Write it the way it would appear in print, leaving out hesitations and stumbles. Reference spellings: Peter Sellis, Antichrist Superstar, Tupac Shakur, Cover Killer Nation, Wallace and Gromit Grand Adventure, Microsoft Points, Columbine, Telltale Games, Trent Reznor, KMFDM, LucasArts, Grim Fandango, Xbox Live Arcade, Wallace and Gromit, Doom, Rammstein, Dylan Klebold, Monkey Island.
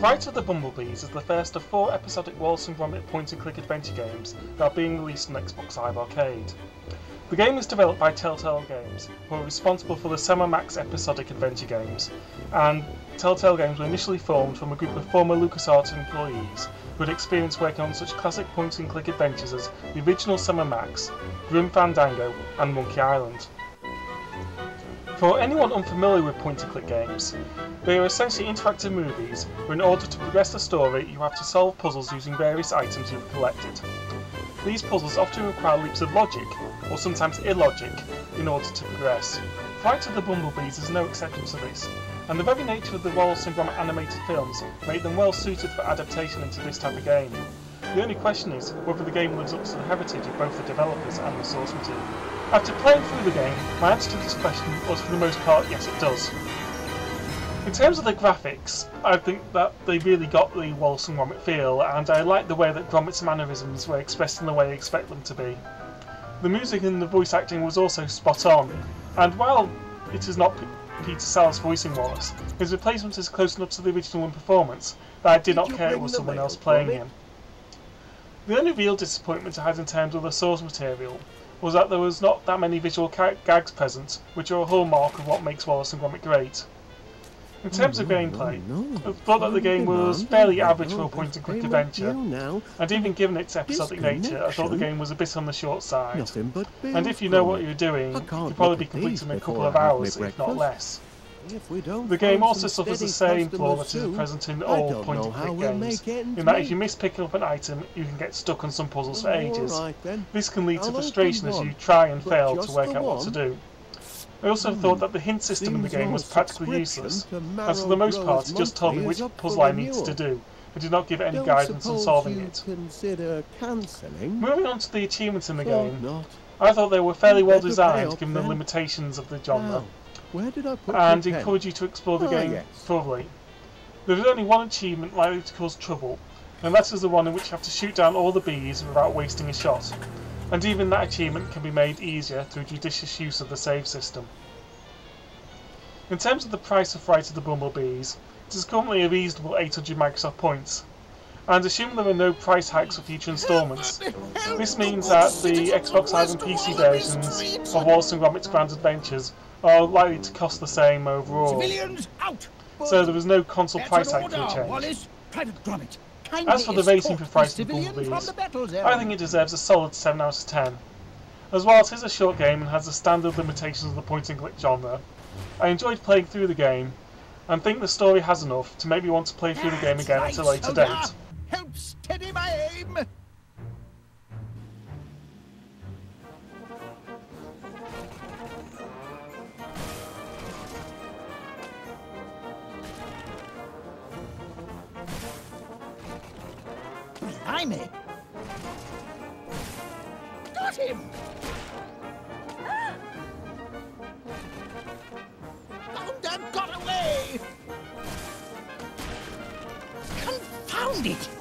Rise of the Bumblebees is the first of 4 episodic Wallace and Gromit point-and-click adventure games that are being released on Xbox Live Arcade. The game is developed by Telltale Games, who are responsible for the Semi-Max episodic adventure games, and Telltale Games were initially formed from a group of former LucasArts employees who had experience working on such classic point-and-click adventures as the original Semi-Max, Grim Fandango and Monkey Island. For anyone unfamiliar with point-and-click games, they are essentially interactive movies where in order to progress the story you have to solve puzzles using various items you've collected. These puzzles often require leaps of logic, or sometimes illogic, in order to progress. Rise of the Bumblebees is no exception to this, and the very nature of the Wallace and Gromit animated films make them well suited for adaptation into this type of game. The only question is whether the game lives up to the heritage of both the developers and the source material. After playing through the game, my answer to this question was for the most part, yes it does. In terms of the graphics, I think that they really got the Wallace and Gromit feel, and I like the way that Gromit's mannerisms were expressed in the way I expect them to be. The music and the voice acting was also spot on, and while it is not Peter Sellis voicing Wallace, his replacement is close enough to the original in performance that I did not care it was someone else playing him. The only real disappointment I had in terms of the source material was that there was not that many visual gags present, which are a hallmark of what makes Wallace and Gromit great. In terms of gameplay, I thought that the game was fairly average for a point-and-click adventure, and even given its episodic nature, I thought the game was a bit on the short side. And if you know what you're doing, you'll probably be complete in a couple of hours, if not less. The game also suffers the same flaw that is present in all point-and-click games, in that if you miss picking up an item, you can get stuck on some puzzles for ages. This can lead to frustration as you try and fail to work out what to do. I also thought that the hint system in the game was practically useless, as for the most part it just told me which puzzle I needed to do, and did not give any guidance on solving it. Moving on to the achievements in the game, I thought they were fairly well designed given the limitations of the genre, and encourage you to explore the game thoroughly. There is only one achievement likely to cause trouble, and that is the one in which you have to shoot down all the bees without wasting a shot. And even that achievement can be made easier through judicious use of the save system. In terms of the price of Rise of the Bumblebees, it is currently a reasonable 800 Microsoft Points, and assume there are no price hikes for future instalments. This means that the Xbox Live and PC versions of Wallace and Gromit's Grand Adventures are likely to cost the same overall, so there is no console price hike for a change. As for the rating for Rise of the Bumblebees, I think it deserves a solid 7 out of 10. As well as it is a short game and has the standard limitations of the point-and-click genre, I enjoyed playing through the game and think the story has enough to make me want to play through the game again at a later date. Help steady my aim. Got him! Ah! Found and got away! Confound it!